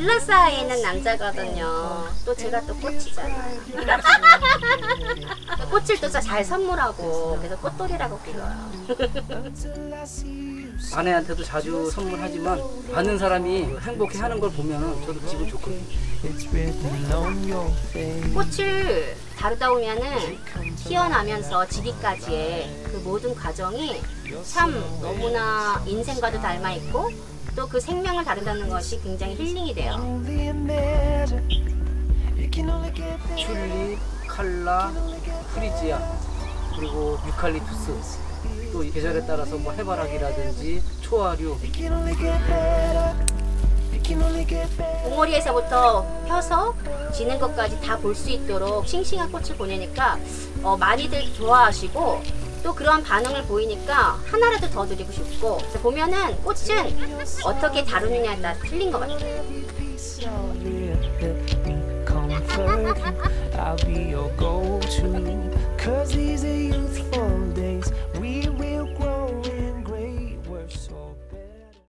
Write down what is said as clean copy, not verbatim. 둘러싸여 있는 남자거든요. 또 제가 또 꽃이잖아요. 꽃을 또 잘 선물하고 그래서 꽃돌이라고 불러요. 아내한테도 자주 선물하지만 받는 사람이 행복해하는 걸 보면 저도 기분 좋거든요. 꽃을 다루다 보면은 피어나면서 지기까지의 그 모든 과정이 참 너무나 인생과도 닮아 있고 또 그 생명을 다룬다는 것이 굉장히 힐링이 돼요. 튤립, 칼라, 프리지아, 그리고 유칼립투스, 또 계절에 따라서 뭐 해바라기라든지 초화류. 봉오리에서부터 펴서 지는 것까지 다 볼 수 있도록 싱싱한 꽃을 보내니까 많이들 좋아하시고 또 그런 반응을 보이니까 하나라도 더 드리고 싶고, 보면은 꽃은 어떻게 다루느냐에 따라 틀린 것 같아요.